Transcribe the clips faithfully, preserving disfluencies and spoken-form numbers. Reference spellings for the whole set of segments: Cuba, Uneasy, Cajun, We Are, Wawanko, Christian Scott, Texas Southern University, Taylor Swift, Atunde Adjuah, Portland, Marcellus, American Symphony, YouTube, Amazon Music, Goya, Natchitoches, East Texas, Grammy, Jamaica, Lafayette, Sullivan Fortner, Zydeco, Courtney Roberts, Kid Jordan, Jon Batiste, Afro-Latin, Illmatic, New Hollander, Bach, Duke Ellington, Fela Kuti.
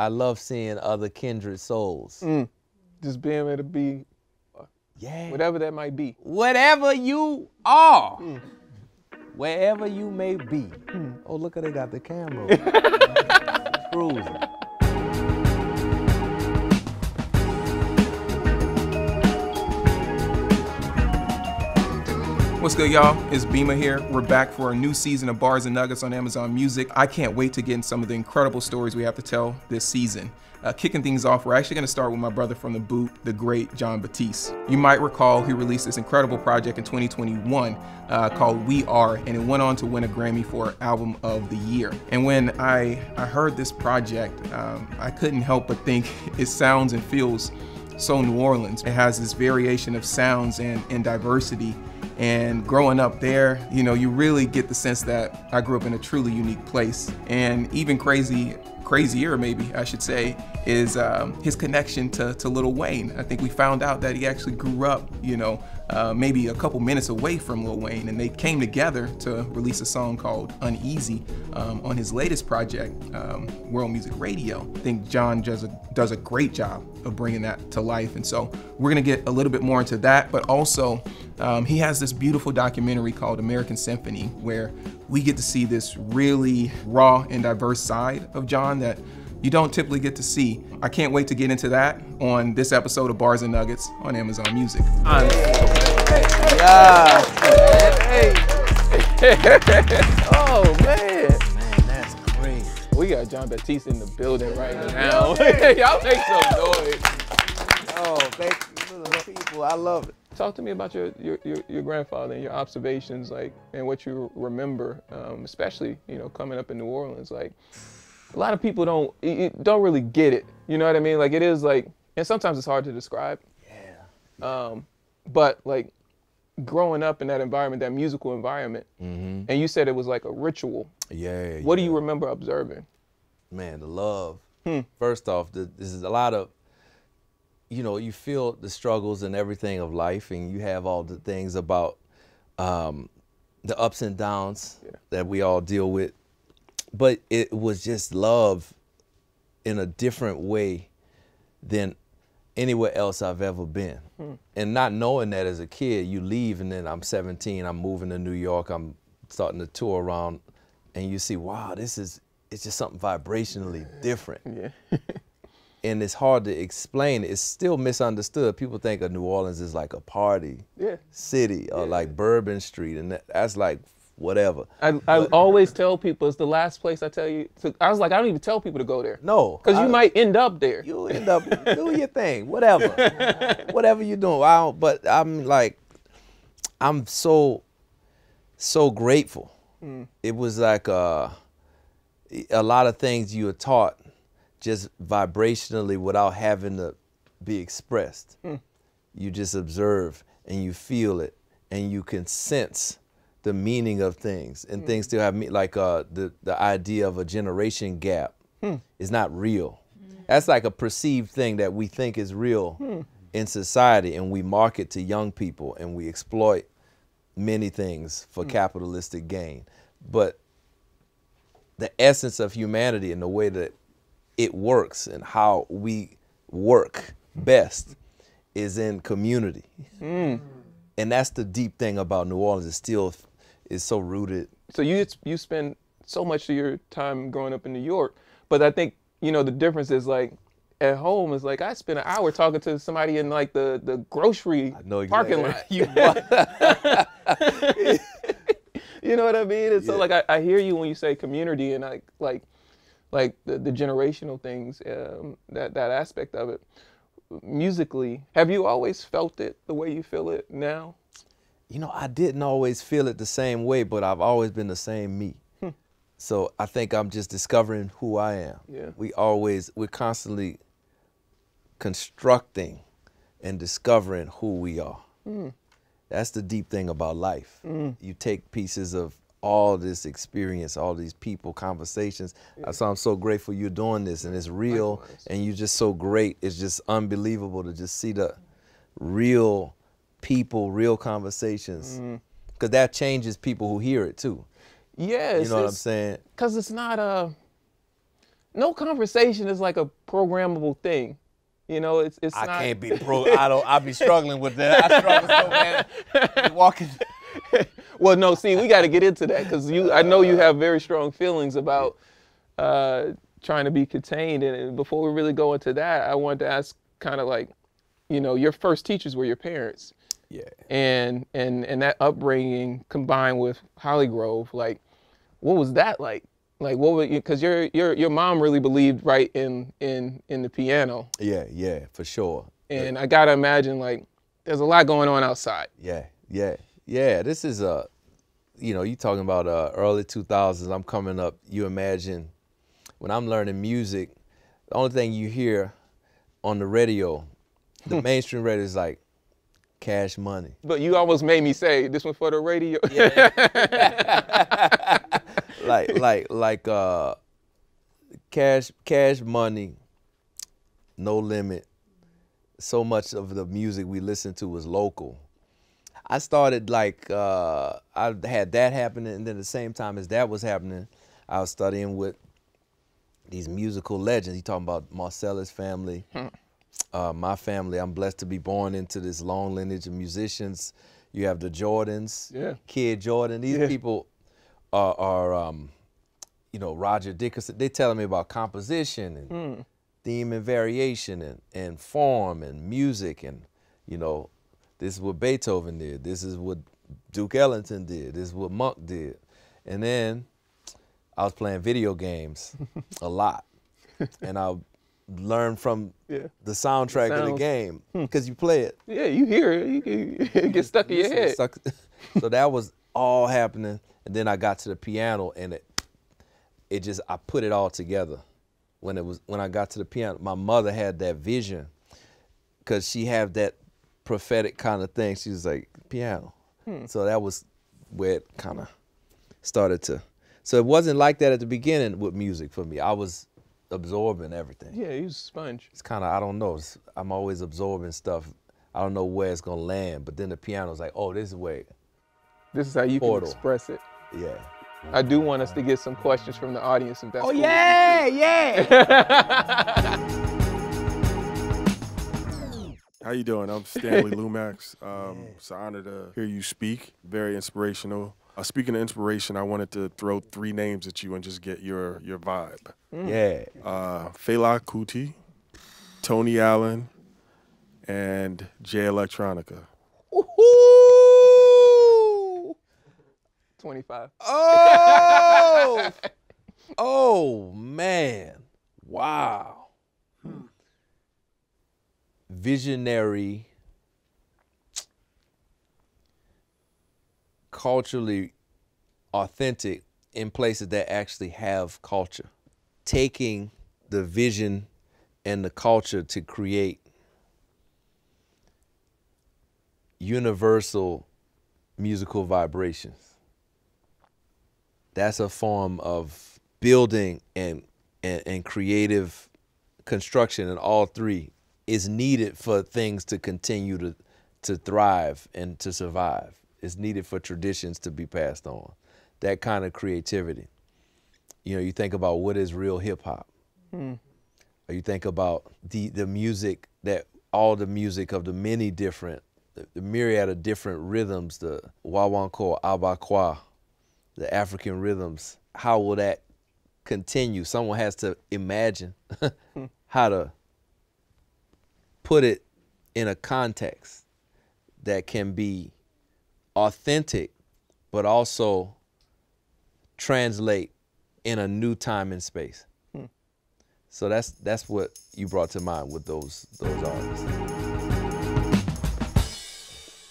I love seeing other kindred souls. Mm. Just being able to be, yeah, whatever that might be. Whatever you are, mm. wherever you may be. Mm. Oh, look at they got the camera. It's cruising. What's good, y'all? It's Bimma here. We're back for a new season of Bars and Nuggets on Amazon Music. I can't wait to get in some of the incredible stories we have to tell this season. Uh, kicking things off, we're actually gonna start with my brother from the boot, the great Jon Batiste. You might recall he released this incredible project in twenty twenty-one uh, called We Are, and it went on to win a Grammy for Album of the Year. And when I, I heard this project, um, I couldn't help but think it sounds and feels so New Orleans. It has this variation of sounds and, and diversity. And growing up there, you know, you really get the sense that I grew up in a truly unique place. And even crazy, crazier maybe I should say, is um, his connection to, to Lil Wayne. I think we found out that he actually grew up, you know, uh, maybe a couple minutes away from Lil Wayne, and they came together to release a song called Uneasy um, on his latest project, um, World Music Radio. I think Jon does a, does a great job of bringing that to life. And so we're gonna get a little bit more into that, but also, Um, he has this beautiful documentary called American Symphony, where we get to see this really raw and diverse side of Jon that you don't typically get to see. I can't wait to get into that on this episode of Bars and Nuggets on Amazon Music. Yeah. Hey. Oh man. Man, that's great. We got Jon Batiste in the building right now. Y'all make some noise. Oh, thank you, little people. I love it. Talk to me about your, your, your, your grandfather and your observations, like, and what you remember, um, especially, you know, coming up in New Orleans. Like, a lot of people don't, it, don't really get it. You know what I mean? Like, it is like, and sometimes it's hard to describe. Yeah. Um, but like, growing up in that environment, that musical environment, mm-hmm. and you said it was like a ritual. Yeah. What yeah. do you remember observing? Man, the love. Hmm. First off, the, this is a lot of, you know, you feel the struggles and everything of life, and you have all the things about um, the ups and downs yeah. that we all deal with. But it was just love in a different way than anywhere else I've ever been. Mm. And not knowing that as a kid, you leave, and then I'm seventeen, I'm moving to New York, I'm starting to tour around, and you see, wow, this is, it's just something vibrationally different. Yeah. And it's hard to explain. It's still misunderstood. People think of New Orleans as like a party yeah. city or yeah. like Bourbon Street, and that, that's like whatever. I, I always tell people it's the last place I tell you. To, I was like, I don't even tell people to go there. No. Because you might end up there. You end up, do your thing, whatever. Whatever you're doing. I don't, but I'm like, I'm so, so grateful. Mm. It was like a, a lot of things you were taught just vibrationally without having to be expressed. Mm. You just observe and you feel it and you can sense the meaning of things, and mm. things still have me, like uh, the, the idea of a generation gap mm. is not real. Mm. That's like a perceived thing that we think is real mm. in society, and we market to young people and we exploit many things for mm. capitalistic gain. But the essence of humanity and the way that it works and how we work best is in community. Mm. And that's the deep thing about New Orleans. It still is so rooted. So you, you spend so much of your time growing up in New York, but I think, you know, the difference is like, at home is like, I spent an hour talking to somebody in like the, the grocery exactly. parking lot. You, you know what I mean? And yeah. so like, I, I hear you when you say community, and I like, like the, the generational things, um, that, that aspect of it. Musically, have you always felt it the way you feel it now? You know, I didn't always feel it the same way, but I've always been the same me. Hmm. So I think I'm just discovering who I am. Yeah. We always, we're constantly constructing and discovering who we are. Hmm. That's the deep thing about life. Hmm. You take pieces of all this experience, all these people, conversations. Yeah. So I'm so grateful you're doing this, and it's real. Likewise. And you're just so great. It's just unbelievable to just see the real people, real conversations. Mm. Cause that changes people who hear it too. Yeah. You know what I'm saying? Cause it's not a, no conversation is like a programmable thing. You know, it's it's I not... can't be pro. I don't. I be struggling with that. I struggle so bad. Walking. Well, no. See, we got to get into that because you. I know you have very strong feelings about uh, trying to be contained. And before we really go into that, I wanted to ask, kind of like, you know, your first teachers were your parents. Yeah. And and and that upbringing combined with Hollygrove, like, what was that like? Like what would you, because your your your mom really believed right in in in the piano. Yeah, yeah, for sure. And yeah. I gotta imagine like there's a lot going on outside. Yeah, yeah, yeah. This is a, you know, you talking about uh, early two thousands. I'm coming up. You imagine when I'm learning music, the only thing you hear on the radio, the mainstream radio is like Cash Money. But you almost made me say this one for the radio. Yeah. Like, like, like, uh, cash, cash money, No Limit. So much of the music we listened to was local. I started like, uh, I had that happening. And then at the same time as that was happening, I was studying with these musical legends. He talking about Marcellus family, hmm. uh, my family. I'm blessed to be born into this long lineage of musicians. You have the Jordans, yeah. Kid Jordan, these yeah. people. Are, are um, you know, Roger Dickinson. They telling me about composition and mm. theme and variation and, and form and music and, you know, this is what Beethoven did. This is what Duke Ellington did. This is what Monk did. And then I was playing video games a lot, and I learned from yeah. the soundtrack sounds, of the game because you play it. Yeah, you hear it. You, you, you get stuck in your head. Stuck. So that was all happening. And then I got to the piano, and it, it just, I put it all together. When it was, when I got to the piano, my mother had that vision, cause she had that prophetic kind of thing. She was like, piano. Hmm. So that was where it kind of started to. So it wasn't like that at the beginning with music for me. I was absorbing everything. Yeah, you was a sponge. It's kind of, I don't know. It's, I'm always absorbing stuff. I don't know where it's gonna land. But then the piano's like, oh, this is where. This is how you Portal. Can express it. Yeah. I do want us to get some questions from the audience, if that's oh, cool. yeah, yeah. How you doing? I'm Stanley Lumax. Um, it's an honor to hear you speak. Very inspirational. Uh, speaking of inspiration, I wanted to throw three names at you and just get your your vibe. Mm. Yeah. Uh, Fela Kuti, Tony Allen, and Jay Electronica. twenty-five. Oh! Oh, man. Wow. Hmm. Visionary, culturally authentic in places that actually have culture. Taking the vision and the culture to create universal musical vibrations. That's a form of building and, and and creative construction, and all three is needed for things to continue to to thrive and to survive. It's needed for traditions to be passed on. That kind of creativity. You know, you think about what is real hip hop. Hmm. Or you think about the the music that all the music of the many different, the, the myriad of different rhythms, the Wawanko, abakwa. The African rhythms, how will that continue? Someone has to imagine how to put it in a context that can be authentic, but also translate in a new time and space. Hmm. So that's that's what you brought to mind with those those artists.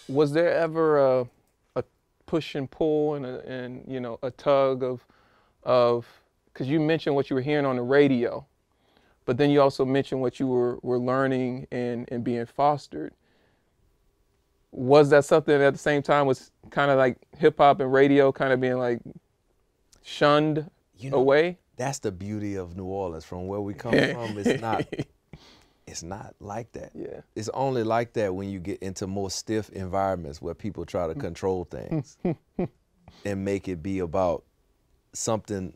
Was there ever a push and pull and, a, and you know, a tug of, of, because you mentioned what you were hearing on the radio, but then you also mentioned what you were, were learning and, and being fostered. Was that something that at the same time was kind of like hip hop and radio kind of being like shunned you know, away? That's the beauty of New Orleans. From where we come from, it's not, it's not like that. Yeah. It's only like that when you get into more stiff environments where people try to control things and make it be about something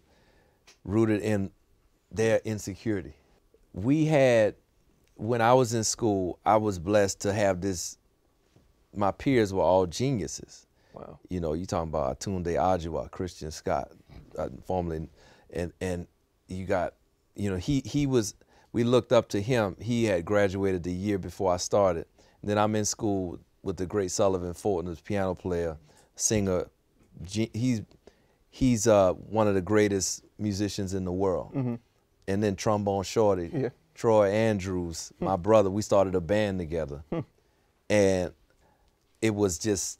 rooted in their insecurity. We had, when I was in school, I was blessed to have this, my peers were all geniuses. Wow. You know, you're talking about Atunde Adjuah, Christian Scott, uh, formerly, and, and you got, you know, he, he was, we looked up to him. He had graduated the year before I started. And then I'm in school with the great Sullivan Fortner, piano player, singer. He's, he's uh, one of the greatest musicians in the world. Mm-hmm. And then Trombone Shorty, yeah. Troy Andrews, hmm. my brother, we started a band together. Hmm. And it was just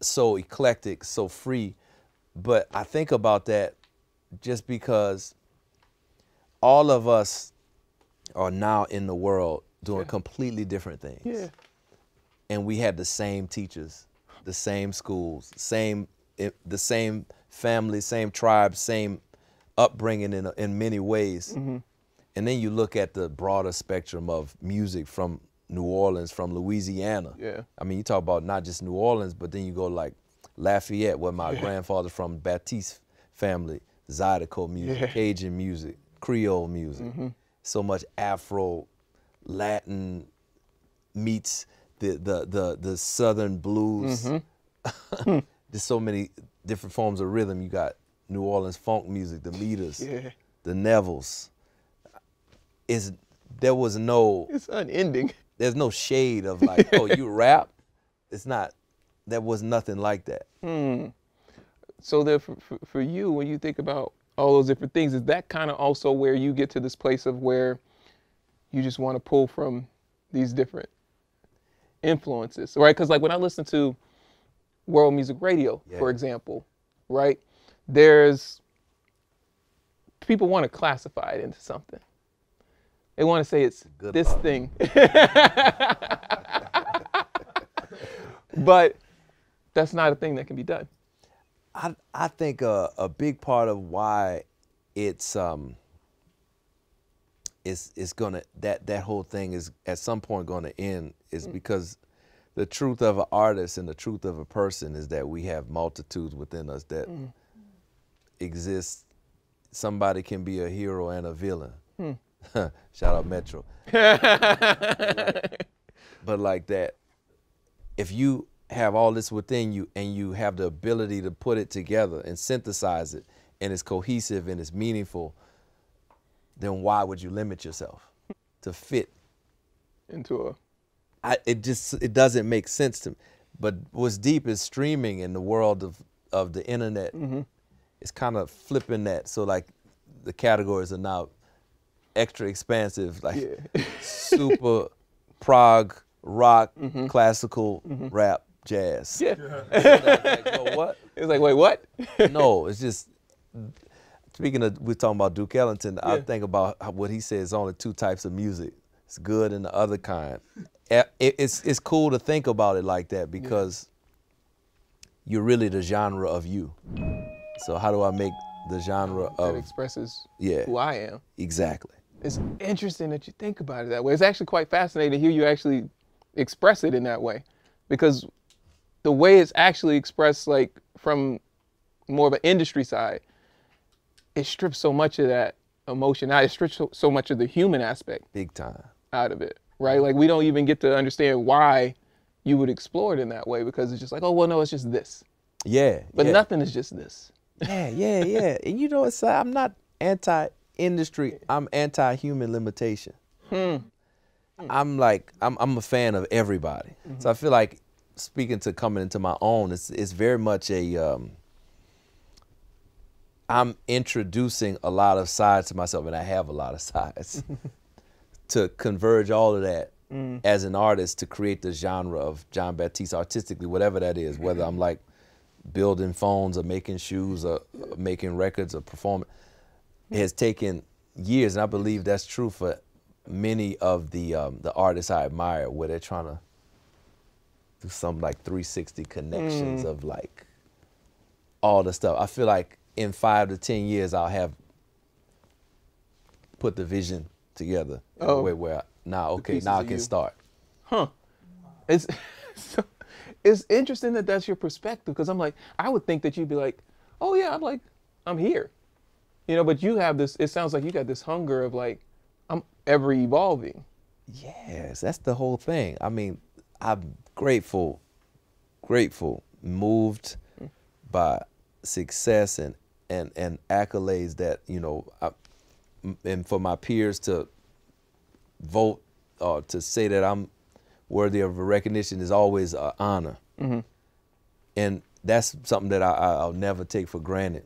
so eclectic, so free. But I think about that just because all of us are now in the world doing yeah. completely different things. Yeah. And we had the same teachers, the same schools, same, the same family, same tribe, same upbringing in, in many ways. Mm-hmm. And then you look at the broader spectrum of music from New Orleans, from Louisiana. Yeah. I mean, you talk about not just New Orleans, but then you go like Lafayette, where my yeah. grandfather from Batiste family, Zydeco music, yeah. Cajun music, Creole music. Mm-hmm. So much Afro, Latin meets the the the, the Southern blues. Mm-hmm. There's so many different forms of rhythm. You got New Orleans funk music, the Meters, yeah. the Nevilles. Is there was no it's unending. There's no shade of like, oh, you rap. It's not. There was nothing like that. Hmm. So there, for, for, for you, when you think about all those different things, is that kind of also where you get to this place of where you just want to pull from these different influences, right? Because like when I listen to World Music Radio, yeah. for example, right? There's people want to classify it into something. They want to say it's Good this luck. thing. But that's not a thing that can be done. I, I think a, a big part of why it's, um, it's, it's gonna, that, that whole thing is at some point gonna end is mm. because the truth of an artist and the truth of a person is that we have multitudes within us that mm. exist. Somebody can be a hero and a villain. Mm. Shout out Metro. But like that, if you have all this within you and you have the ability to put it together and synthesize it and it's cohesive and it's meaningful, then why would you limit yourself to fit into a I, it just it doesn't make sense to me. But what's deep is streaming in the world of of the internet. Mm-hmm. It's kind of flipping that, so like the categories are now extra expansive, like yeah. super prog, rock, mm-hmm. classical, mm-hmm. rap, jazz. Yeah. It's like, well, what? It's like, wait, what? No, it's just, speaking of, we're talking about Duke Ellington, yeah. I think about how, what he says, only two types of music. It's good and the other kind. It, it's, it's cool to think about it like that because yeah. you're really the genre of you. So how do I make the genre of... That expresses yeah, who I am. Exactly. It's interesting that you think about it that way. It's actually quite fascinating to hear you actually express it in that way, because the way it's actually expressed, like from more of an industry side, it strips so much of that emotion out. It strips so, so much of the human aspect. Big time. Out of it, right? Like we don't even get to understand why you would explore it in that way, because it's just like, oh, well, no, it's just this. Yeah. But yeah. nothing is just this. Yeah, yeah, yeah. And you know, it's, I'm not anti-industry. I'm anti-human limitation. Hmm. I'm like, I'm, I'm a fan of everybody. Mm-hmm. So I feel like speaking to coming into my own, it's, it's very much a, um, I'm introducing a lot of sides to myself, and I have a lot of sides, to converge all of that mm. as an artist to create the genre of Jon Batiste artistically, whatever that is, whether I'm like, building phones or making shoes or making records or performing. It has taken years, and I believe that's true for many of the um, the artists I admire, where they're trying to do some like three sixty connections mm. of like all the stuff. I feel like in five to ten years I'll have put the vision together in oh. a way where now nah, okay now nah I can you. start. Huh? It's. So it's interesting that that's your perspective, because I'm like, I would think that you'd be like, oh yeah, I'm like, I'm here. You You know, but you have this, it sounds like you got this hunger of like, I'm ever evolving. Yes, that's the whole thing. I mean, I'm grateful, grateful, moved mm. by success and, and, and accolades that, you know, I, and for my peers to vote or uh, to say that I'm worthy of recognition is always an honor. Mm-hmm. And that's something that I, I'll never take for granted.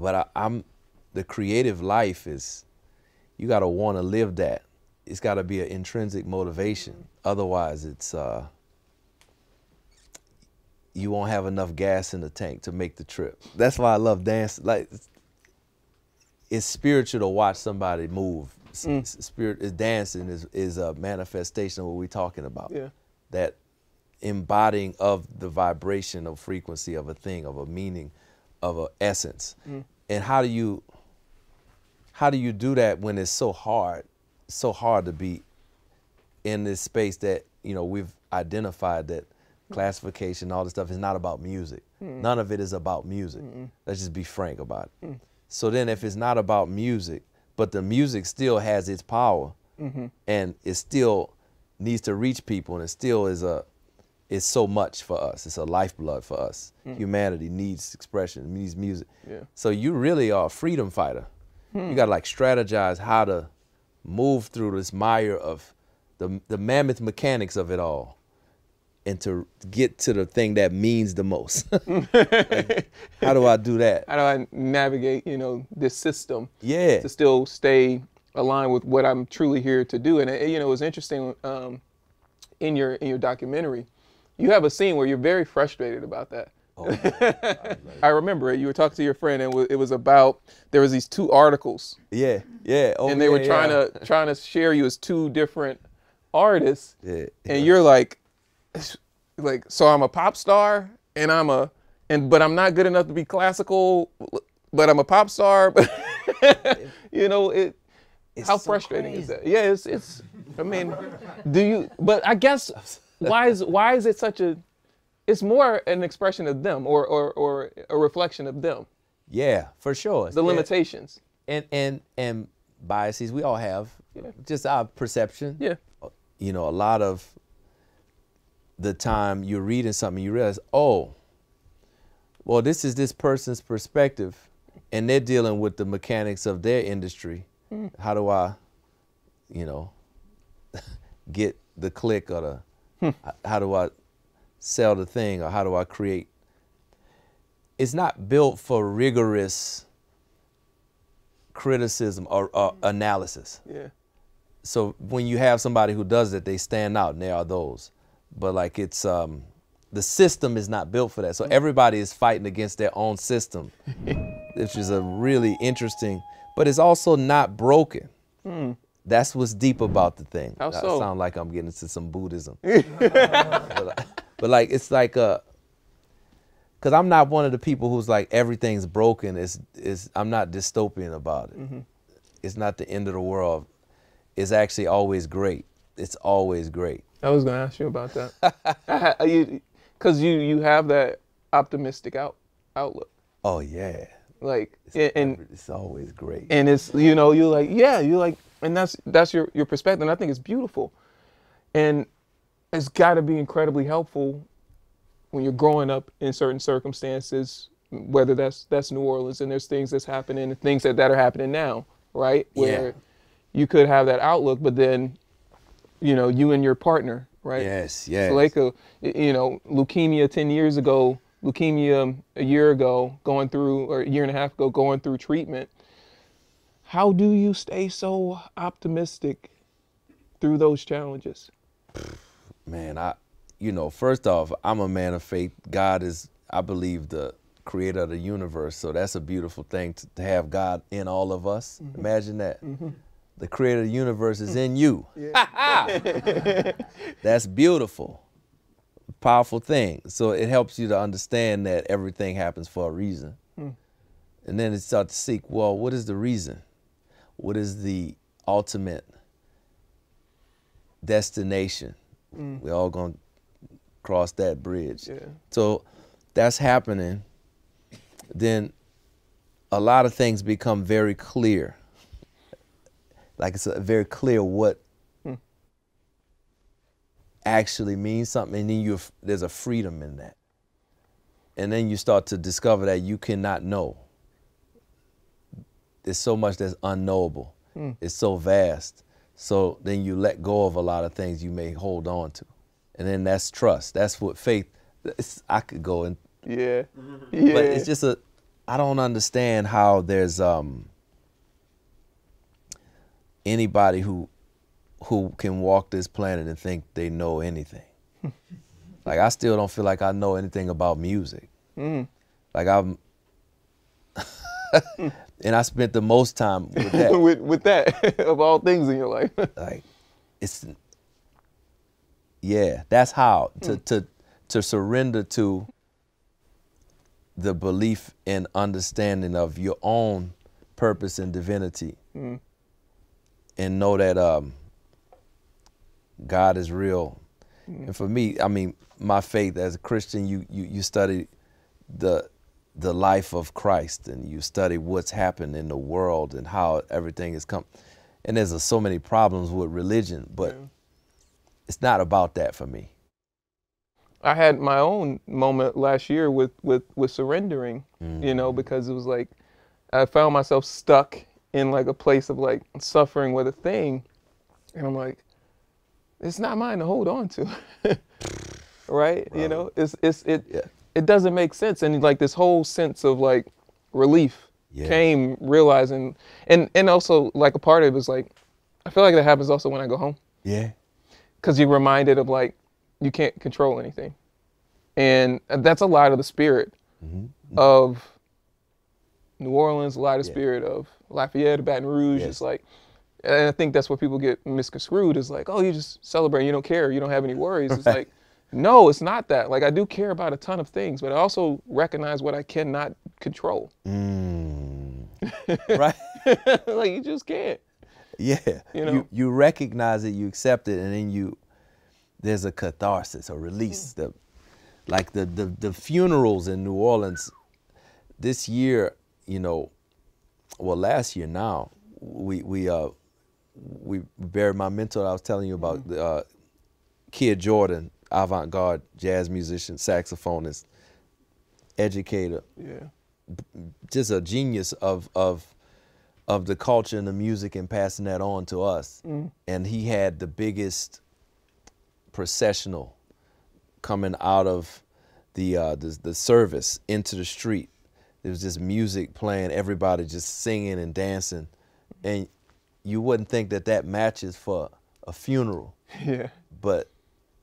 But I, I'm, the creative life is, you gotta wanna live that. It's gotta be an intrinsic motivation. Otherwise it's, uh, you won't have enough gas in the tank to make the trip. That's why I love dance. Like, it's spiritual to watch somebody move. Mm. Spirit is dancing is, is a manifestation of what we're talking about. Yeah. That embodying of the vibration of frequency of a thing, of a meaning, of an essence. Mm. And how do you how do you do that when it's so hard, so hard to be in this space that, you know, we've identified that mm. classification, all this stuff is not about music. Mm. None of it is about music. Mm. Let's just be frank about it. Mm. So then if it's not about music, but the music still has its power mm-hmm. and it still needs to reach people and it still is a, it's so much for us. It's a lifeblood for us. Mm. Humanity needs expression, needs music. Yeah. So you really are a freedom fighter. Mm. You gotta like strategize how to move through this mire of the, the mammoth mechanics of it all and to get to the thing that means the most. Like, how do I do that? How do I navigate, you know, this system? Yeah. To still stay aligned with what I'm truly here to do. And, it, you know, it was interesting um, in your in your documentary, you have a scene where you're very frustrated about that. Oh, I, I remember it. You were talking to your friend, and it was about there was these two articles. Yeah, yeah. Oh, and they yeah, were trying yeah. to trying to share you as two different artists. Yeah. And yeah. you're like. Like, so I'm a pop star and I'm a, and but I'm not good enough to be classical, but I'm a pop star. You know, it, it's how so frustrating crazy. Is that? Yeah, it's, it's, I mean, do you, but I guess, why is, why is it such a, it's more an expression of them or, or, or a reflection of them. Yeah, for sure. The yeah. limitations. And, and, and biases we all have, yeah. just our perception. Yeah. You know, a lot of, the time you're reading something, you realize, oh, well, this is this person's perspective, and they're dealing with the mechanics of their industry. Mm. How do I, you know, get the click or the, hmm. how do I sell the thing or how do I create? It's not built for rigorous criticism or, or analysis. Yeah. So when you have somebody who does it, they stand out, and there are those. But like it's, um, the system is not built for that. So everybody is fighting against their own system, which is a really interesting, but it's also not broken. Mm. That's what's deep about the thing. How so? I sound like I'm getting into some Buddhism. but, but like, it's like, a, cause I'm not one of the people who's like, everything's broken. It's, it's, I'm not dystopian about it. Mm-hmm. It's not the end of the world. It's actually always great. It's always great. I was gonna ask you about that, because you, you have that optimistic out outlook. Oh yeah, like it's, and, and it's always great. And it's you know you're like yeah you're like and that's that's your your perspective, and I think it's beautiful, and it's got to be incredibly helpful when you're growing up in certain circumstances, whether that's that's New Orleans and there's things that's happening and things that that are happening now, right? Where yeah. you could have that outlook, but then. You know, you and your partner, right? Yes, yes. Zydeco, you know, leukemia ten years ago, leukemia a year ago, going through, or a year and a half ago, going through treatment. How do you stay so optimistic through those challenges? Man, I, you know, first off, I'm a man of faith. God is, I believe, the creator of the universe. So that's a beautiful thing to, to have God in all of us. Mm-hmm. Imagine that. Mm-hmm. The creator of the universe is in you. Yeah. That's beautiful, powerful thing. So it helps you to understand that everything happens for a reason. Mm. And then it starts to seek, well, what is the reason? What is the ultimate destination? Mm. We're all gonna cross that bridge. Yeah. So that's happening. Then a lot of things become very clear. Like it's a very clear what hmm. actually means something, and then you there's a freedom in that. And then you start to discover that you cannot know. There's so much that's unknowable. Hmm. It's so vast. So then you let go of a lot of things you may hold on to. And then that's trust. That's what faith, it's, I could go and. Yeah. yeah. But it's just a, I don't understand how there's um, anybody who who can walk this planet and think they know anything. Like I still don't feel like I know anything about music. Mm. Like I'm, and I spent the most time with that. with, with that, of all things in your life. Like, it's, yeah, that's how, to, mm. to, to surrender to the belief and understanding of your own purpose and divinity. Mm. And know that um, God is real. Mm. And for me, I mean, my faith as a Christian, you, you, you study the, the life of Christ, and you study what's happened in the world and how everything has come. And there's uh, so many problems with religion, but yeah. it's not about that for me. I had my own moment last year with, with, with surrendering, mm. you know, because it was like, I found myself stuck in like a place of like suffering with a thing. And I'm like, it's not mine to hold on to, right? Wow. You know, it's, it's, it, yeah. it doesn't make sense. And like this whole sense of like relief yeah. came realizing, and, and also like a part of it was like, I feel like that happens also when I go home. Yeah. Cause you're reminded of like, you can't control anything. And that's a lot of the spirit mm-hmm. of New Orleans, a lot of yeah. spirit of Lafayette, Baton Rouge. Yes. It's like, and I think that's what people get misconstrued is like, oh, you just celebrate, you don't care, you don't have any worries. Right. It's like, no, it's not that. Like I do care about a ton of things, but I also recognize what I cannot control. Mm. Right. Like you just can't. Yeah. You know? You, you recognize it, you accept it, and then you, there's a catharsis, a release. The, like the, the, the funerals in New Orleans this year, you know, well, last year now, we we uh, we buried my mentor I was telling you about, mm-hmm. uh, Kid Jordan, avant-garde jazz musician, saxophonist, educator. Yeah. Just a genius of, of, of the culture and the music and passing that on to us. Mm. And he had the biggest processional coming out of the, uh, the the service into the street. There was just music playing, everybody just singing and dancing, and you wouldn't think that that matches for a funeral. Yeah. But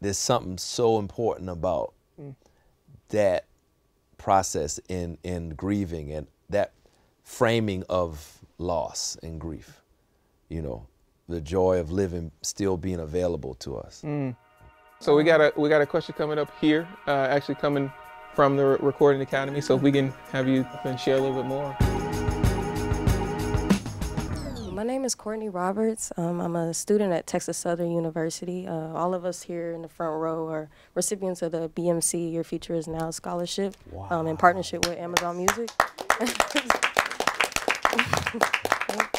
there's something so important about mm. that process in in grieving and that framing of loss and grief. You know, the joy of living still being available to us. Mm. So we got a we got a question coming up here, uh, actually coming from the Recording Academy. So if we can have you and share a little bit more. My name is Courtney Roberts. Um, I'm a student at Texas Southern University. Uh, all of us here in the front row are recipients of the B M C Your Future Is Now scholarship. Wow. um, in partnership with Amazon Music. Thank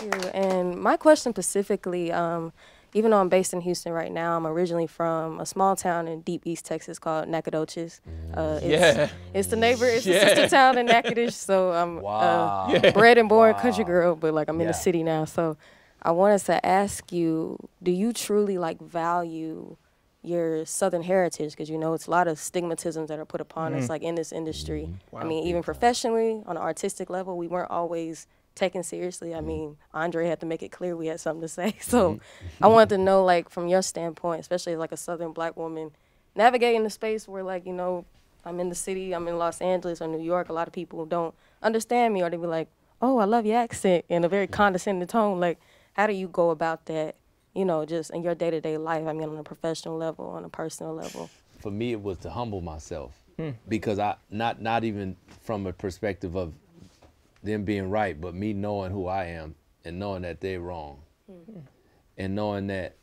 you. And my question specifically, um, even though I'm based in Houston right now, I'm originally from a small town in deep East Texas called Nacogdoches. Uh, it's, yeah. it's the neighbor, it's yeah. the sister town in Natchitoches. So I'm wow. uh, yeah. bred and born wow. country girl, but like I'm yeah. in the city now. So I wanted to ask you, do you truly like value your Southern heritage? Because you know, it's a lot of stigmatisms that are put upon mm. us like in this industry. Mm. Wow. I mean, even professionally, on an artistic level, we weren't always taken seriously. I mean, Andre had to make it clear we had something to say. So I wanted to know, like, from your standpoint, especially as, like, a Southern black woman, navigating the space where, like, you know, I'm in the city, I'm in Los Angeles or New York, a lot of people don't understand me, or they be like, oh, I love your accent, in a very condescending tone. Like, how do you go about that, you know, just in your day-to-day life? I mean, on a professional level, on a personal level. For me, it was to humble myself hmm. because I, not, not even from a perspective of them being right, but me knowing who I am and knowing that they're wrong mm-hmm. and knowing that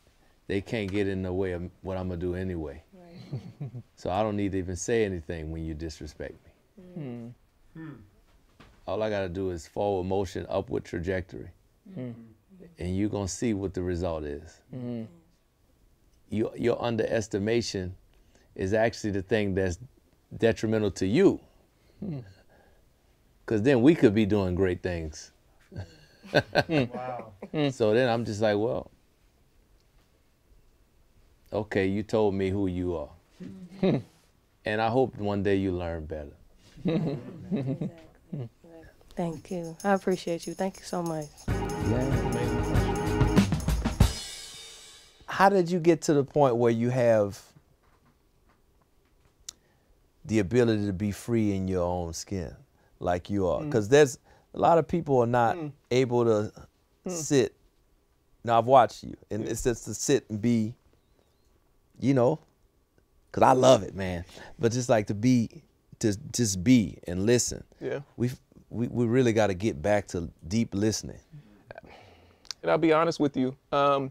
they can't get in the way of what I'm gonna do anyway. Right. So I don't need to even say anything when you disrespect me. Mm. Mm. all I gotta do is forward motion, upward trajectory. Mm-hmm. And you're gonna see what the result is. Mm-hmm. Your, your underestimation is actually the thing that's detrimental to you. Mm-hmm. Cause then we could be doing great things. Wow. So then I'm just like, well, okay, you told me who you are. Mm-hmm. And I hope one day you learn better. Exactly. Exactly. Thank you. I appreciate you. Thank you so much. Yeah. How did you get to the point where you have the ability to be free in your own skin like you are? Because mm. there's a lot of people are not mm. able to mm. sit. Now, I've watched you, and mm. it's just to sit and be, you know, because I love it, man. But just like to be, to just be and listen. Yeah. We've, we we really got to get back to deep listening. And I'll be honest with you, um,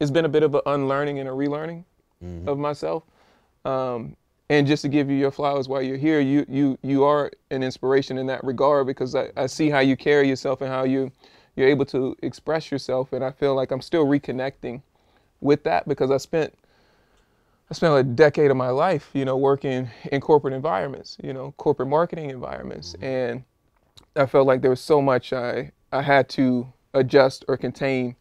it's been a bit of an unlearning and a relearning mm-hmm. of myself. Um, and just to give you your flowers while you're here, you you you are an inspiration in that regard, because I, I see how you carry yourself and how you you're able to express yourself, and I feel like I'm still reconnecting with that, because I spent I spent like a decade of my life, you know, working in corporate environments, you know, corporate marketing environments, mm-hmm. and I felt like there was so much I, I had to adjust or contain,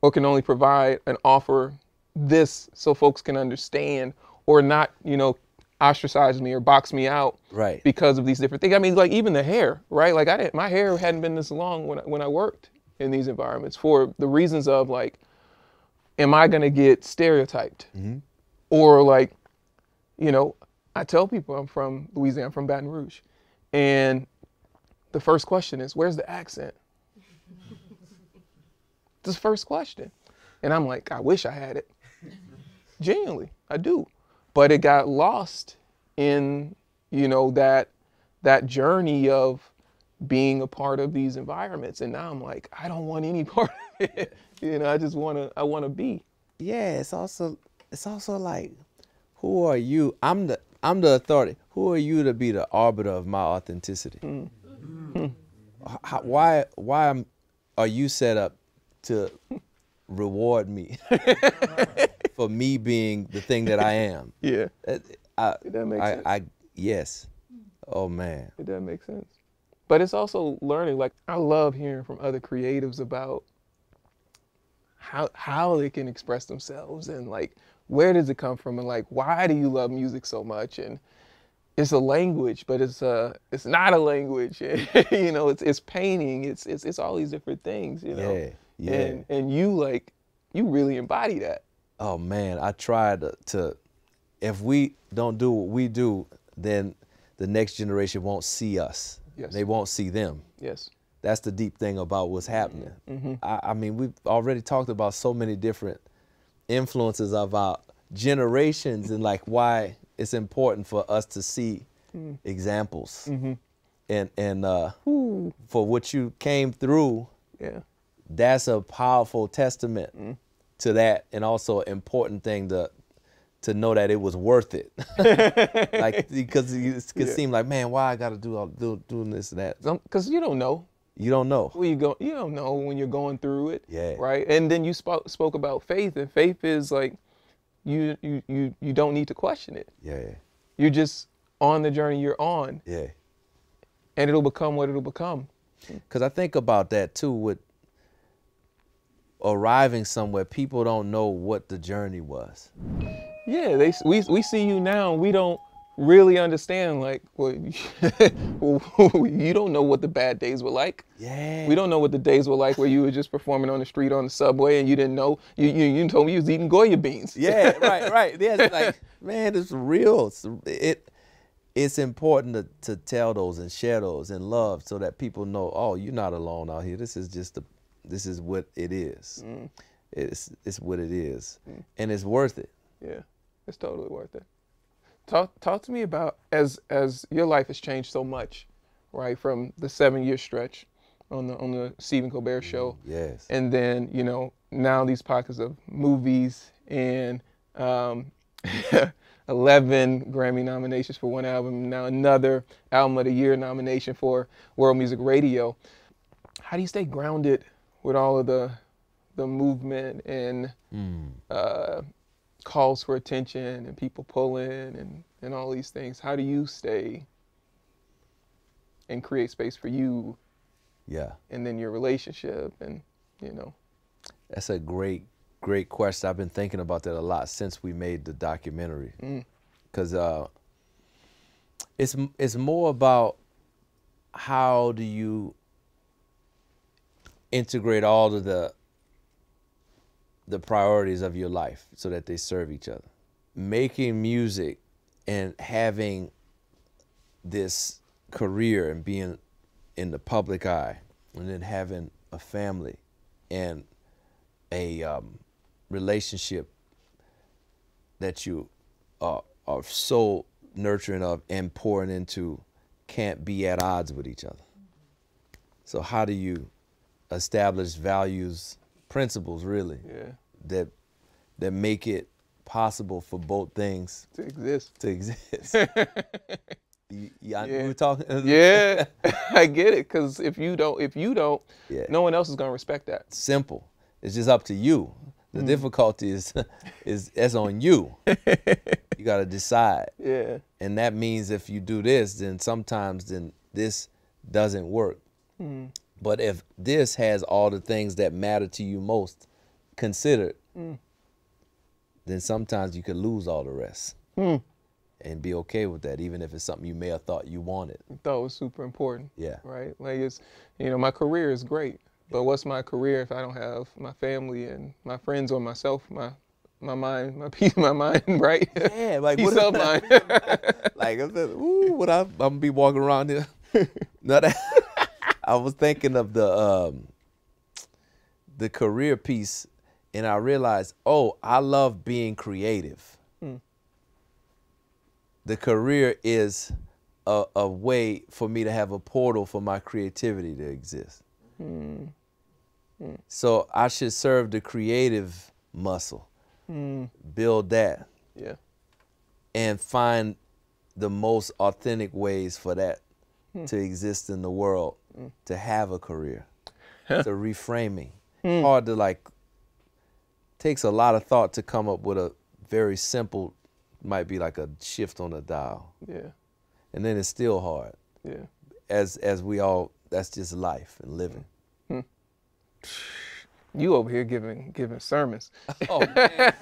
or can only provide and offer this so folks can understand, or not, you know, ostracize me or box me out right. because of these different things. I mean, like even the hair, right? Like I didn't, my hair hadn't been this long when I, when I worked in these environments, for the reasons of like, am I gonna get stereotyped? Mm-hmm. Or like, you know, I tell people I'm from Louisiana, I'm from Baton Rouge. And the first question is, where's the accent? This first question. And I'm like, I wish I had it. Genuinely, I do. But it got lost in, you know, that that journey of being a part of these environments. And now I'm like, I don't want any part of it. You know, I just wanna I wanna be. Yeah, it's also it's also like, who are you? I'm the I'm the authority. Who are you to be the arbiter of my authenticity? Mm. Mm. How, why why are you set up to reward me for me being the thing that I am? Yeah. I, it doesn't make I, sense. I, I, yes. Oh, man. It doesn't make sense. But it's also learning. Like, I love hearing from other creatives about how how they can express themselves, and, like, where does it come from, and, like, why do you love music so much? And it's a language, but it's a, it's not a language. You know, it's it's painting. It's it's it's all these different things. You know, yeah, yeah. And and you like, you really embody that. Oh man, I tried to, to. If we don't do what we do, then the next generation won't see us. Yes. They won't see them. Yes. That's the deep thing about what's happening. Mm-hmm. I, I mean, we've already talked about so many different influences of our generations and like why. It's important for us to see mm. examples, mm-hmm. and and uh, for what you came through. Yeah, that's a powerful testament mm. to that, and also important thing to to know that it was worth it. Like because it could yeah. seem like, man, why I got to do all do, doing this and that? Because you don't know. You don't know. Well, you go. You don't know when you're going through it. Yeah. Right. And then you spoke spoke about faith, and faith is like. You, you you you don't need to question it. Yeah, yeah. You're just on the journey you're on. Yeah. And it'll become what it'll become. Because I think about that too with arriving somewhere, people don't know what the journey was. Yeah, they we we see you now. We don't really understand. Like, well, you don't know what the bad days were like. Yeah. We don't know what the days were like where you were just performing on the street on the subway and you didn't know. You you, you told me you was eating Goya beans. Yeah, right, right. Yeah, it's like, man, it's real. It's, it it's important to, to tell those and share those and love so that people know. Oh, you're not alone out here. This is just the this is what it is. Mm. It's it's what it is, mm. and it's worth it. Yeah, it's totally worth it. Talk, talk to me about, as as your life has changed so much, right, from the seven-year stretch on the on the Stephen Colbert Show. Yes. And then, you know, now these pockets of movies and um, eleven Grammy nominations for one album, now another Album of the Year nomination for World Music Radio. How do you stay grounded with all of the the movement and mm. uh, calls for attention and people pulling and, and all these things? How do you stay and create space for you? Yeah. And then your relationship and, you know. That's a great, great question. I've been thinking about that a lot since we made the documentary. Mm. Cause uh, it's, it's more about how do you integrate all of the, the priorities of your life so that they serve each other. Making music and having this career and being in the public eye, and then having a family and a um, relationship that you are, are so nurturing of and pouring into can't be at odds with each other. So how do you establish values, principles really, yeah. that that make it possible for both things to exist? To exist. You, you, yeah. We were talking. Yeah, I get it. Cause if you don't, if you don't, yeah. no one else is gonna respect that. Simple. It's just up to you. The mm. difficulty is, is that's on you. You gotta decide. Yeah. And that means if you do this, then sometimes then this doesn't work. Mm. But if this has all the things that matter to you most considered, mm. then sometimes you could lose all the rest. Mm. And be okay with that, even if it's something you may have thought you wanted. I thought it was super important. Yeah. Right? Like it's, you know, my career is great, but yeah. what's my career if I don't have my family and my friends or myself, my my mind, my peace, my mind, right? Yeah, like peace of mind. Like, ooh, what I, I'm gonna be walking around here. Not that. I was thinking of the um, the career piece, and I realized, oh, I love being creative. Mm. The career is a, a way for me to have a portal for my creativity to exist. Mm. Mm. So I should serve the creative muscle, mm. build that, yeah, and find the most authentic ways for that mm. to exist in the world. Mm. To have a career, huh. to reframing. Mm. Hard to like, takes a lot of thought to come up with a very simple, might be like a shift on a dial. Yeah. And then it's still hard. Yeah. As as we all, that's just life and living. Mm. You over here giving giving sermons. Oh man.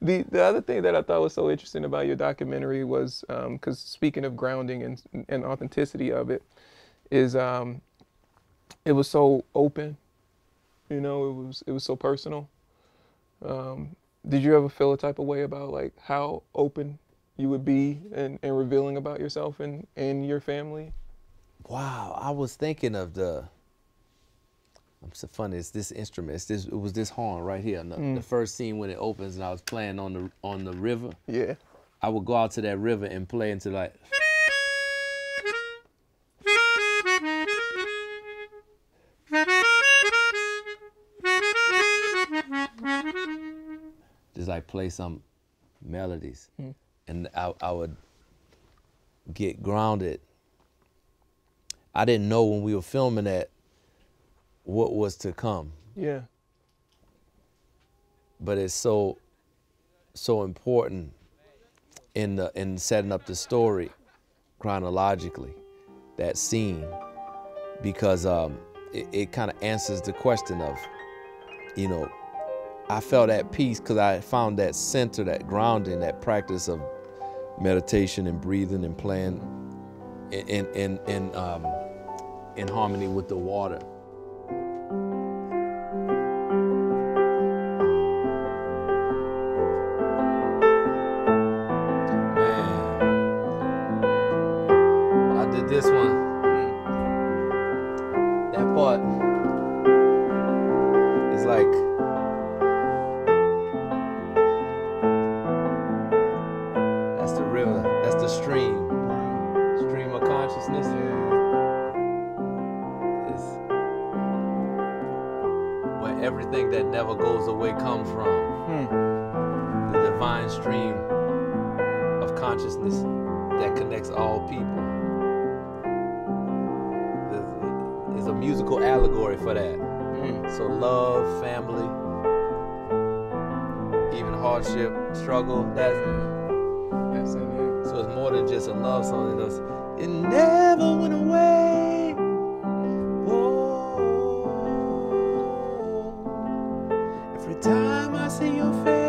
The, the other thing that I thought was so interesting about your documentary was, um, 'cause speaking of grounding and, and authenticity of it, is um, it was so open, you know, it was, it was so personal. Um, did you ever feel a type of way about like how open you would be and, and revealing about yourself and, and your family? Wow, I was thinking of the, I'm so funny. It's this instrument. It's this. It was this horn right here. The, mm. the first scene when it opens, and I was playing on the on the river. Yeah. I would go out to that river and play until like. Just like play some melodies, mm. and I I would get grounded. I didn't know when we were filming that. What was to come. Yeah. But it's so, so important in the in setting up the story chronologically, that scene, because um, it, it kind of answers the question of, you know, I felt at peace because I found that center, that grounding, that practice of meditation and breathing and playing in in in, in, um, in harmony with the water. Everything that never goes away comes from. Hmm. The divine stream of consciousness that connects all people. There's a musical allegory for that. Mm. So love, family, even hardship, struggle, that's it. That's it, man. So it's more than just a love song. It's, it never went away. Whoa. Every time I see your face,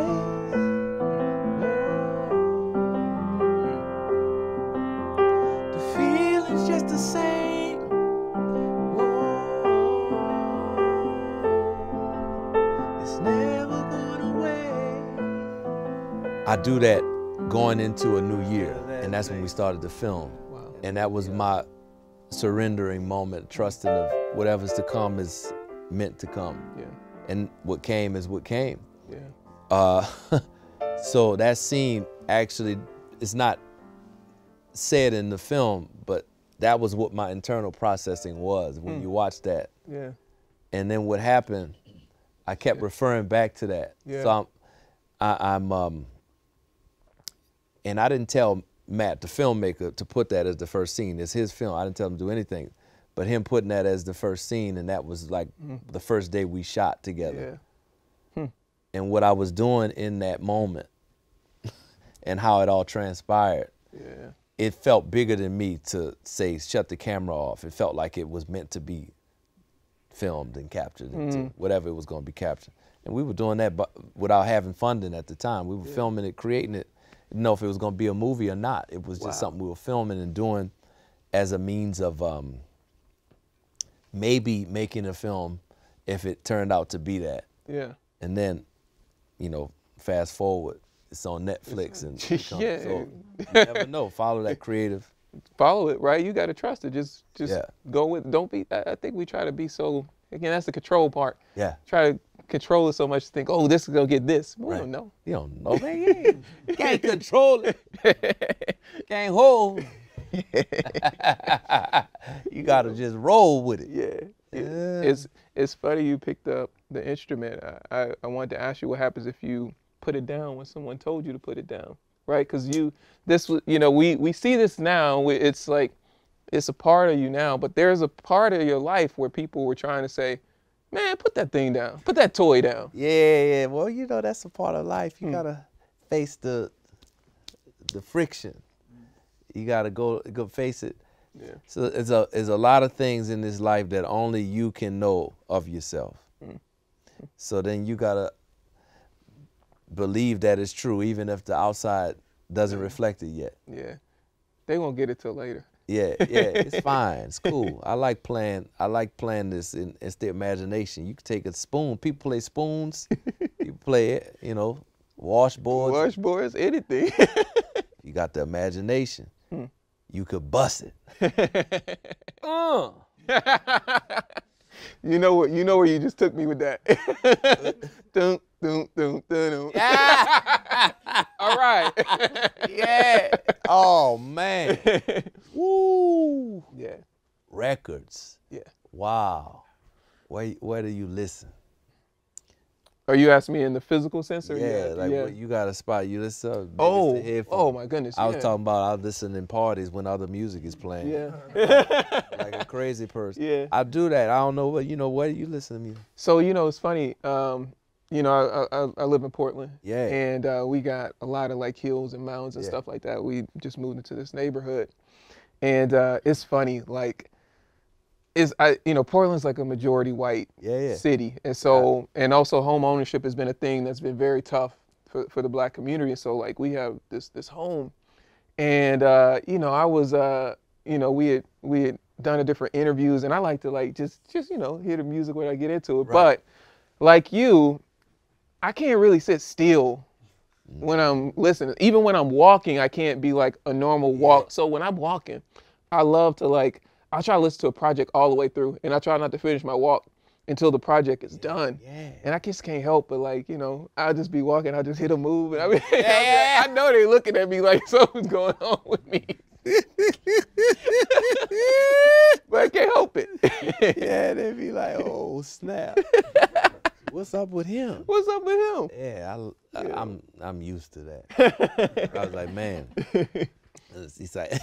whoa, the feeling's just the same. Whoa. It's never going away. I do that going into a new year, and that's when we started the film. And that was my surrendering moment, trusting of whatever's to come is meant to come. Yeah. And what came is what came. Yeah. Uh, so that scene actually, it's not said in the film, but that was what my internal processing was when mm. you watched that. Yeah. And then what happened, I kept yeah. referring back to that. Yeah. So I'm, I, I'm um, and I didn't tell Matt, the filmmaker, to put that as the first scene. It's his film. I didn't tell him to do anything. But him putting that as the first scene, and that was like mm. the first day we shot together. Yeah. Hmm. And what I was doing in that moment and how it all transpired, yeah. it felt bigger than me to say, shut the camera off. It felt like it was meant to be filmed and captured, mm. into whatever it was going to be captured. And we were doing that without having funding at the time. We were yeah. filming it, creating it. Didn't know if it was going to be a movie or not. It was wow. just something we were filming and doing as a means of um, maybe making a film if it turned out to be that. Yeah. And then, you know, fast forward, it's on Netflix. And yeah. So you never know. Follow that creative. Follow it, right? You got to trust it. Just just yeah. go with, don't be, I think we try to be so, again, that's the control part. Yeah. Try to control it so much to think, oh, this is gonna get this. We right. don't know. You don't know, man. You ain't, can't control it. Can't hold. You gotta just roll with it. Yeah. yeah. It's it's funny you picked up the instrument. I, I, I wanted to ask you what happens if you put it down when someone told you to put it down, right? Because you this you know we we see this now. It's like it's a part of you now, but there's a part of your life where people were trying to say, man, put that thing down. Put that toy down. Yeah, yeah. Well, you know, that's a part of life. You hmm. gotta face the the friction. You gotta go go face it. Yeah. So it's a there's a lot of things in this life that only you can know of yourself. Hmm. So then you gotta believe that it's true, even if the outside doesn't yeah. reflect it yet. Yeah. They won't get it till later. Yeah, yeah, it's fine. It's cool. I like playing. I like playing this in, it's the imagination. You can take a spoon. People play spoons. You play it. You know, washboards. Washboards, anything. You got the imagination. Hmm. You could bust it. uh. You know what? You know where you just took me with that. Dun, dun, dun, dun, dun. Yeah. All right. Yeah. Oh man. Woo! Yeah. Records. Yeah. Wow. Where where do you listen? Are you asking me in the physical sense or yeah, yeah, like yeah. Well, you got a spot you listen to? Oh, oh my goodness. I yeah. was talking about I listen in parties when other music is playing. Yeah. Like a crazy person. Yeah. I do that. I don't know what you know, where do you listen to music? So you know it's funny, um, you know, I, I I live in Portland. Yeah. And uh, we got a lot of like hills and mountains and yeah. stuff like that. We just moved into this neighborhood, and uh, it's funny. Like, is I you know Portland's like a majority white yeah, yeah. city, and so yeah. and also home ownership has been a thing that's been very tough for for the black community. So like we have this this home, and uh, you know I was uh, you know we had we had done a different interviews, and I like to like just just you know hear the music when I get into it, right. But like you. I can't really sit still when I'm listening. Even when I'm walking, I can't be like a normal walk. Yeah. So when I'm walking, I love to like, I try to listen to a project all the way through, and I try not to finish my walk until the project is yeah. done. Yeah. And I just can't help but like, you know, I'll just be walking, I'll just hit a move, and I mean, yeah. I know they're looking at me like something's going on with me. But I can't help it. Yeah, they'd be like, oh snap. What's up with him? What's up with him? Yeah, I, I, yeah. I'm I'm used to that. I was like, man, it's like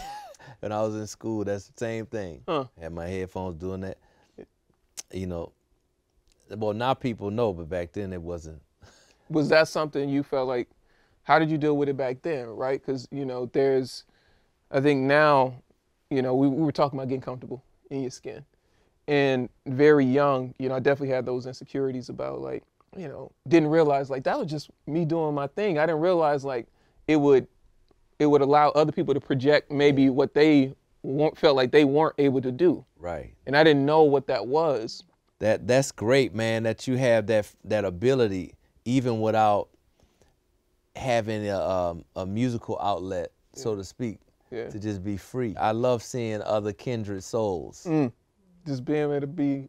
when I was in school, that's the same thing. Huh. Had my headphones doing that. You know, well now people know, but back then it wasn't. Was that something you felt like? How did you deal with it back then, right? Because you know, there's, I think now, you know, we, we were talking about getting comfortable in your skin. And very young, you know, I definitely had those insecurities about, like, you know, didn't realize, like, that was just me doing my thing. I didn't realize, like, it would it would allow other people to project maybe yeah. what they want, felt like they weren't able to do. Right. And I didn't know what that was. That That's great, man, that you have that, that ability, even without having a, um, a musical outlet, yeah. so to speak, yeah. to just be free. I love seeing other kindred souls. Mm. Just being able to be,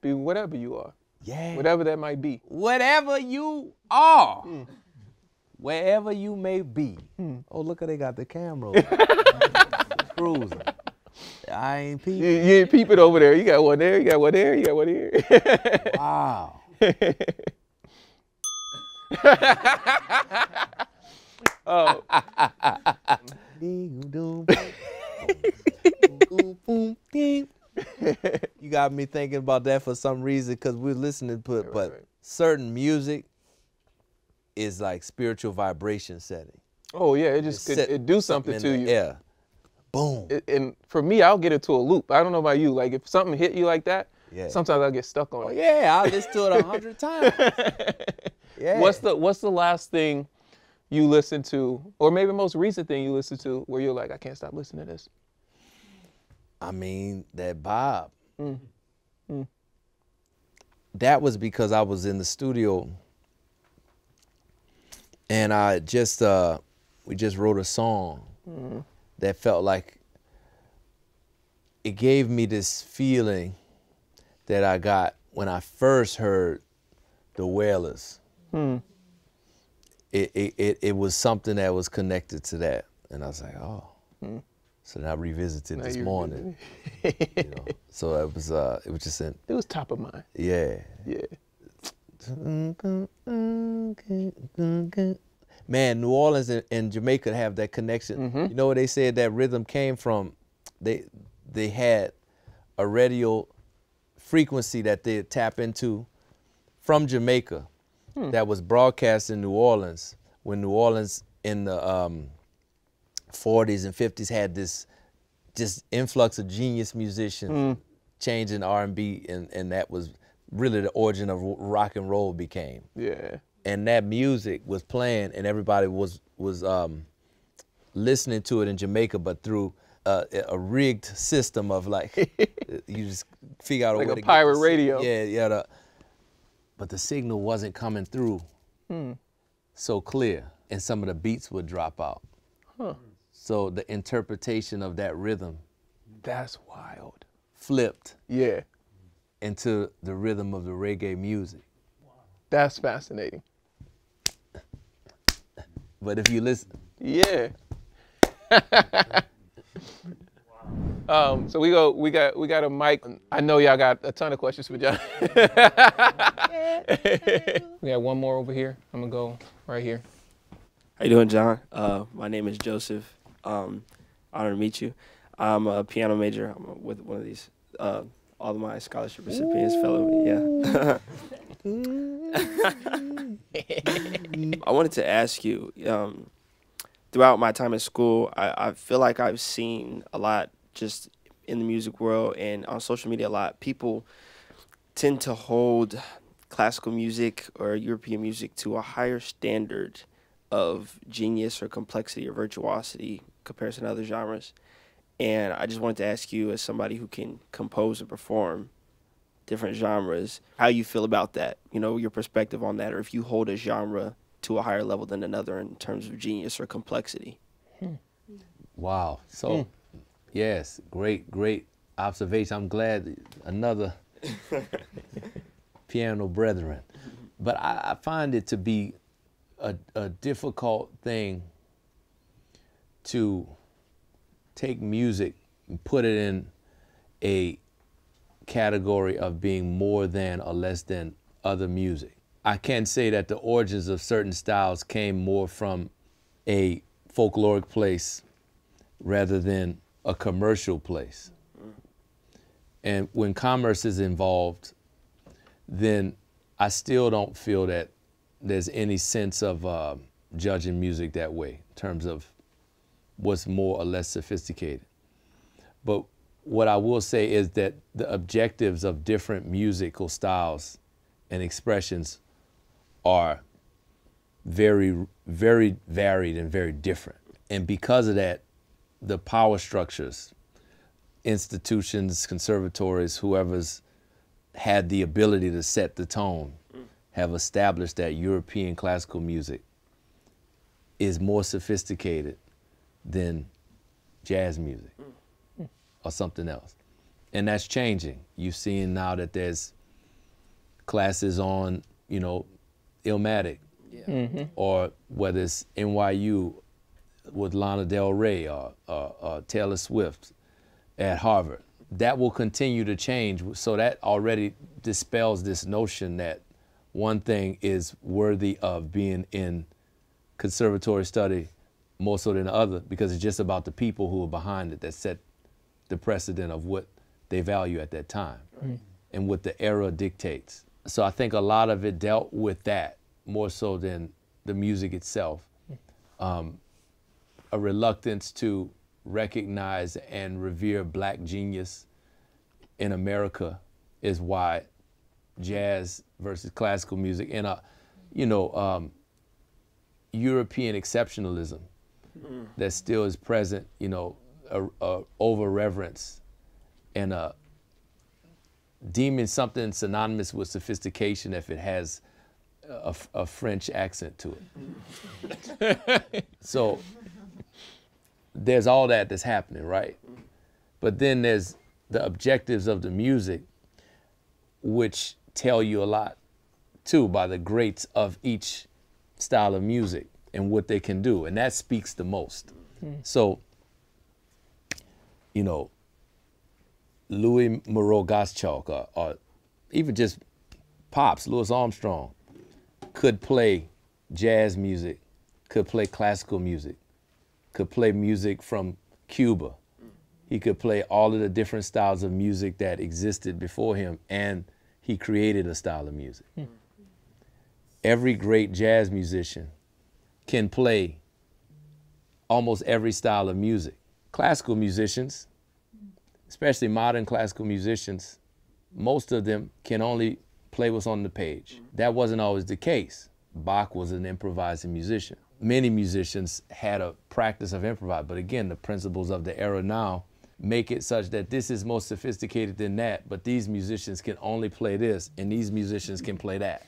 be whatever you are. Yeah. Whatever that might be. Whatever you are. Mm. Wherever you may be. Mm. Oh, look, they got the camera. Cruising. I ain't peeping. You, you ain't peeping over there. You got one there, you got one there, you got one here. Wow. Oh. You got me thinking about that for some reason, because we're listening to it, right, but right. certain music is like spiritual vibration setting. Oh yeah, it just it, could, it do something, something to you. Yeah, boom. It, and for me, I'll get it to a loop. I don't know about you. Like if something hit you like that, yeah. sometimes I'll get stuck on oh, it. Yeah, I'll listen to it a hundred times. Yeah. What's the What's the last thing you listened to, or maybe the most recent thing you listened to, where you're like, I can't stop listening to this? I mean, that Bob. Mm. Mm. That was because I was in the studio and I just, uh, we just wrote a song mm. that felt like it gave me this feeling that I got when I first heard the Wailers. Mm. It, it, it, it was something that was connected to that. And I was like, oh. Mm. So then I revisited now this morning. You know, so it was uh, it was just in. It was top of mind. Yeah. Yeah. Man, New Orleans and, and Jamaica have that connection. Mm-hmm. You know where they said that rhythm came from? They they had a radio frequency that they tap into from Jamaica hmm. that was broadcast in New Orleans when New Orleans in the um, forties and fifties had this just influx of genius musicians mm. changing R and B, and, and that was really the origin of rock and roll became. Yeah. And that music was playing and everybody was, was um, listening to it in Jamaica, but through uh, a rigged system of like, you just figure out a way to get it. Like a pirate radio. Yeah, yeah. The, but the signal wasn't coming through mm. so clear, and some of the beats would drop out. Huh. So the interpretation of that rhythm. That's wild. Flipped. Yeah. Into the rhythm of the reggae music. Wow. That's fascinating. But if you listen. Yeah. um, so we go, we got we got a mic. I know y'all got a ton of questions for Jon. We got one more over here. I'm gonna go right here. How you doing, Jon? Uh, my name is Joseph. Um, honor to meet you. I'm a piano major. I'm with one of these, uh, all of my scholarship recipients, Ooh. fellow, yeah. I wanted to ask you, um, throughout my time at school, I, I feel like I've seen a lot just in the music world and on social media a lot. People tend to hold classical music or European music to a higher standard of genius or complexity or virtuosity comparison to other genres. And I just wanted to ask you, as somebody who can compose and perform different genres, how you feel about that, you know, your perspective on that, or if you hold a genre to a higher level than another in terms of genius or complexity. Hmm. Wow. So, mm. yes, great, great observation. I'm glad another piano brethren. But I, I find it to be A, a difficult thing to take music and put it in a category of being more than or less than other music. I can say that the origins of certain styles came more from a folkloric place rather than a commercial place. And when commerce is involved, then I still don't feel that there's any sense of uh, judging music that way in terms of what's more or less sophisticated. But what I will say is that the objectives of different musical styles and expressions are very, very varied and very different. And because of that, the power structures, institutions, conservatories, whoever's had the ability to set the tone, have established that European classical music is more sophisticated than jazz music or something else. And that's changing. You're seeing now that there's classes on, you know, Illmatic, yeah. mm-hmm. or whether it's N Y U with Lana Del Rey or, or, or Taylor Swift at Harvard. That will continue to change, so that already dispels this notion that one thing is worthy of being in conservatory study more so than the other, because it's just about the people who are behind it that set the precedent of what they value at that time, right. and what the era dictates. So I think a lot of it dealt with that more so than the music itself. Um, a reluctance to recognize and revere black genius in America is why jazz versus classical music and, a, you know, um, European exceptionalism mm. that still is present, you know, a, a over-reverence and a deeming something synonymous with sophistication if it has a, a French accent to it. So there's all that that's happening, right? But then there's the objectives of the music, which tell you a lot, too, by the greats of each style of music and what they can do. And that speaks the most. Mm. So, you know, Louis Moreau Gottschalk, or, or even just Pops, Louis Armstrong, could play jazz music, could play classical music, could play music from Cuba. He could play all of the different styles of music that existed before him, and he created a style of music. Mm. Every great jazz musician can play almost every style of music. Classical musicians, especially modern classical musicians, most of them can only play what's on the page. That wasn't always the case. Bach was an improvising musician. Many musicians had a practice of improvising, but again, the principles of the era now make it such that this is more sophisticated than that, but these musicians can only play this, and these musicians can play that.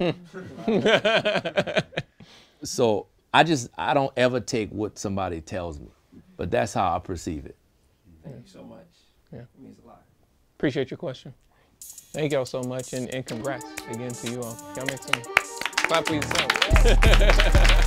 So I just, I don't ever take what somebody tells me, but that's how I perceive it. Thank you so much. Yeah. It means a lot. Appreciate your question. Thank y'all so much, and, and congrats again to you all. Y'all make some clap for yourself.